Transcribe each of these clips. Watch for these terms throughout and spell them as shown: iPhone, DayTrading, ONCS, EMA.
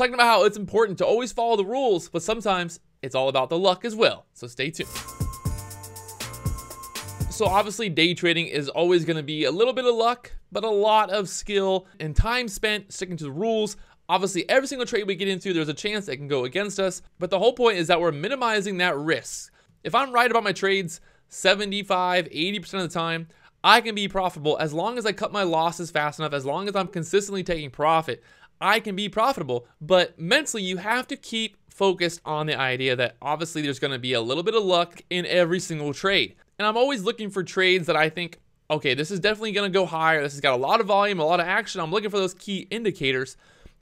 talking about how it's important to always follow the rules, but sometimes it's all about the luck as well. So stay tuned. So obviously day trading is always going to be a little bit of luck, but a lot of skill and time spent sticking to the rules. Obviously every single trade we get into, there's a chance that can go against us, but the whole point is that we're minimizing that risk. If I'm right about my trades 75, 80% of the time, I can be profitable as long as I cut my losses fast enough, as long as I'm consistently taking profit, I can be profitable. But mentally, you have to keep focused on the idea that obviously there's going to be a little bit of luck in every single trade. And I'm always looking for trades that I think, okay, this is definitely going to go higher. This has got a lot of volume, a lot of action. I'm looking for those key indicators.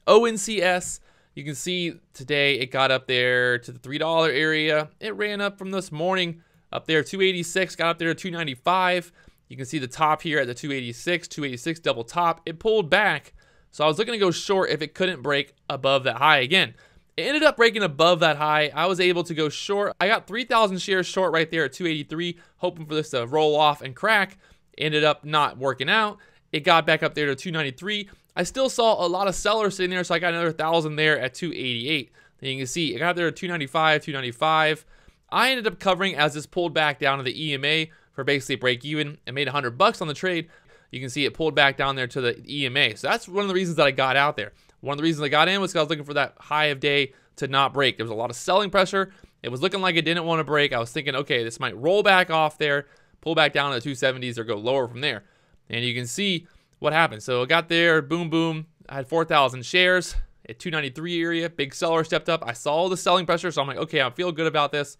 ONCS, you can see today it got up there to the $3 area. It ran up from this morning up there, 286, got up there to 295. You can see the top here at the 286, 286 double top. It pulled back. So I was looking to go short if it couldn't break above that high again. It ended up breaking above that high. I was able to go short. I got 3,000 shares short right there at 283, hoping for this to roll off and crack. Ended up not working out. It got back up there to 293. I still saw a lot of sellers sitting there, so I got another 1,000 there at 288. Then you can see it got there at 295, 295. I ended up covering as this pulled back down to the EMA for basically break even and made $100 on the trade. You can see it pulled back down there to the EMA. So that's one of the reasons that I got out there. One of the reasons I got in was because I was looking for that high of day to not break. There was a lot of selling pressure. It was looking like it didn't want to break. I was thinking, okay, this might roll back off there, pull back down to the 270s or go lower from there. And you can see what happened. So it got there, boom, boom. I had 4,000 shares at 293 area. Big seller stepped up. I saw the selling pressure. So I'm like, okay, I feel good about this.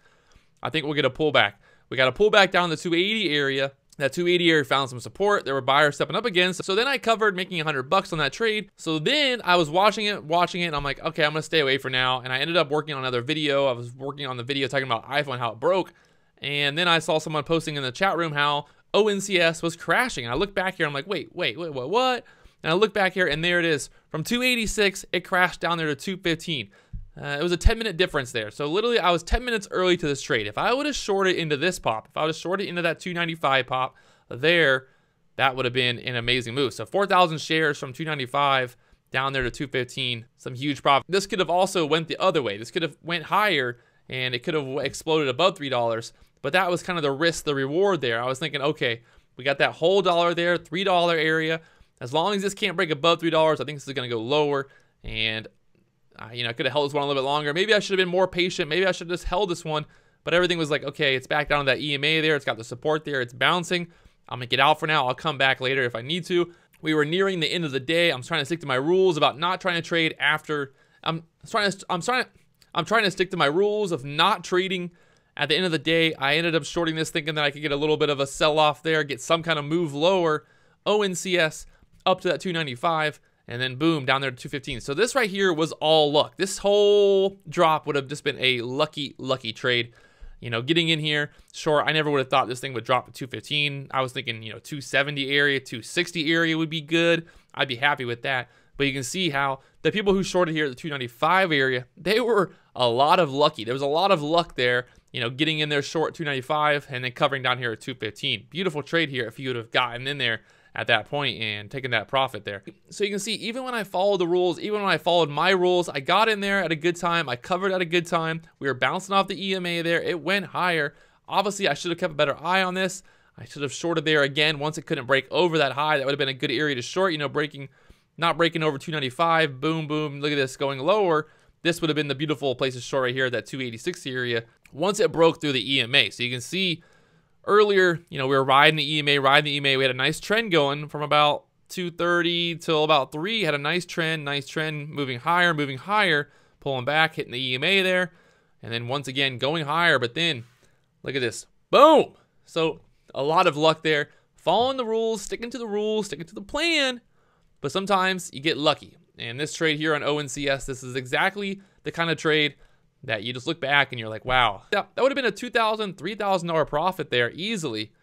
I think we'll get a pullback. We got a pullback down to the 280 area. That 280 area found some support. There were buyers stepping up again. So then I covered, making $100 on that trade. So then I was watching it, and I'm like, okay, I'm gonna stay away for now. And I ended up working on another video. I was working on the video talking about iPhone, how it broke. And then I saw someone posting in the chat room how ONCS was crashing. And I look back here, I'm like, wait, what? And I look back here, and there it is. From 286, it crashed down there to 215. It was a 10-minute difference there. So literally I was 10 minutes early to this trade. If I would have shorted into this pop, if I would have shorted into that 295 pop there, that would have been an amazing move. So 4,000 shares from 295 down there to 215, some huge profit. This could have also went the other way. This could have went higher and it could have exploded above $3, but that was kind of the risk, the reward there. I was thinking, okay, we got that whole dollar there, $3 area. As long as this can't break above $3, I think this is going to go lower. And you know, I could have held this one a little bit longer. Maybe I should have been more patient. Maybe I should have just held this one, but everything was like, okay, it's back down to that EMA there. It's got the support there. It's bouncing. I'm gonna get out for now. I'll come back later if I need to. We were nearing the end of the day. I'm trying to stick to my rules about not trying to trade after. I'm trying to stick to my rules of not trading at the end of the day. I ended up shorting this thinking that I could get a little bit of a sell off there, get some kind of move lower, ONCS up to that 295. And then boom, down there to 215. So this right here was all luck. This whole drop would have just been a lucky, lucky trade. You know, getting in here, sure, I never would have thought this thing would drop to 215. I was thinking, you know, 270 area, 260 area would be good. I'd be happy with that. But you can see how the people who shorted here at the 295 area, they were a lot of lucky. There was a lot of luck there, you know, getting in there short 295 and then covering down here at 215. Beautiful trade here if you would have gotten in there at that point and taking that profit there. So you can see, even when I followed the rules, even when I followed my rules, I got in there at a good time. I covered at a good time. We were bouncing off the EMA there. It went higher. Obviously, I should have kept a better eye on this. I should have shorted there again. Once it couldn't break over that high, that would have been a good area to short, you know, not breaking over 295. Boom, boom. Look at this going lower. This would have been the beautiful place to short right here at that 286 area once it broke through the EMA. So you can see earlier, you know, we were riding the EMA. We had a nice trend going from about 230 till about 3, had a nice trend, moving higher, pulling back, hitting the EMA there. And then once again, going higher, but then look at this, boom. So a lot of luck there, following the rules, sticking to the rules, sticking to the plan, but sometimes you get lucky. And this trade here on ONCS, this is exactly the kind of trade that you just look back and you're like, wow, that would have been a $2,000, $3,000 profit there easily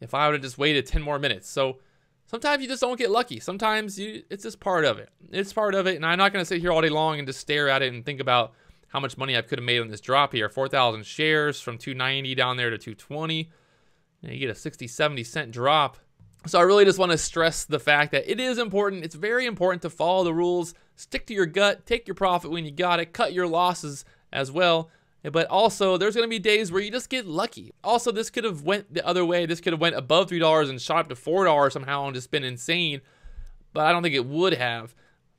if I would have just waited 10 more minutes. So sometimes you just don't get lucky. Sometimes it's just part of it. It's part of it. And I'm not going to sit here all day long and just stare at it and think about how much money I could have made on this drop here. 4,000 shares from 290 down there to 220. And you get a 60, 70-cent drop. So I really just want to stress the fact that it is important. It's very important to follow the rules, stick to your gut, take your profit when you got it, cut your losses as well. But also, there's going to be days where you just get lucky. Also, this could have went the other way. This could have went above $3 and shot up to $4 somehow and just been insane. But I don't think it would have.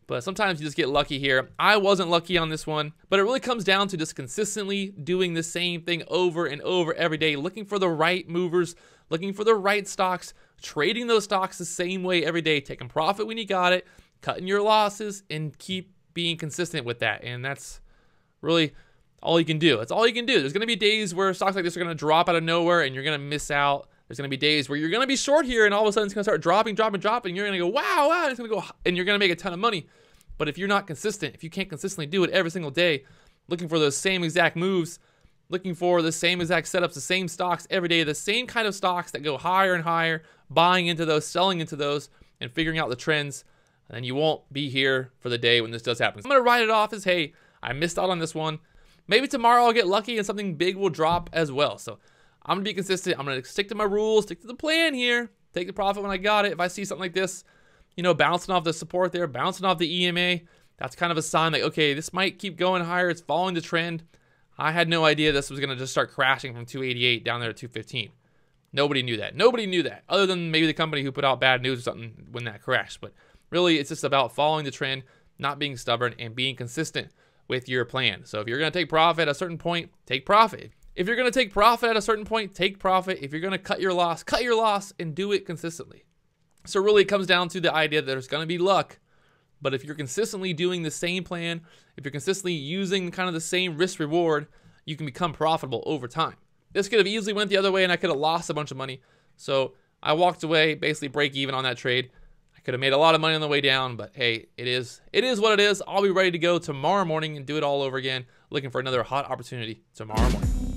But sometimes you just get lucky here. I wasn't lucky on this one. But it really comes down to just consistently doing the same thing over and over every day. Looking for the right movers. Looking for the right stocks. Trading those stocks the same way every day. Taking profit when you got it. Cutting your losses. And keep being consistent with that. And that's really all you can do. That's all you can do. There's going to be days where stocks like this are going to drop out of nowhere and you're going to miss out. There's going to be days where you're going to be short here and all of a sudden it's going to start dropping. And you're going to go, wow, it's going to go, and you're going to make a ton of money. But if you're not consistent, if you can't consistently do it every single day, looking for those same exact moves, looking for the same exact setups, the same stocks every day, the same kind of stocks that go higher and higher, buying into those, selling into those, and figuring out the trends, and then you won't be here for the day when this does happen. So I'm going to write it off as, hey, I missed out on this one. Maybe tomorrow I'll get lucky and something big will drop as well. So I'm going to be consistent. I'm going to stick to my rules, stick to the plan here, take the profit when I got it. If I see something like this, you know, bouncing off the support there, bouncing off the EMA, that's kind of a sign like, okay, this might keep going higher. It's following the trend. I had no idea this was going to just start crashing from 288 down there to 215. Nobody knew that. Nobody knew that other than maybe the company who put out bad news or something when that crashed. But really, it's just about following the trend, not being stubborn, and being consistent with your plan. So if you're going to take profit at a certain point, take profit. If you're going to take profit at a certain point, take profit. If you're going to cut your loss and do it consistently. So really it comes down to the idea that there's going to be luck, but if you're consistently doing the same plan, if you're consistently using kind of the same risk reward, you can become profitable over time. This could have easily went the other way and I could have lost a bunch of money. So I walked away basically break even on that trade. Could have made a lot of money on the way down, but hey, it is what it is. I'll be ready to go tomorrow morning and do it all over again. Looking for another hot opportunity tomorrow morning.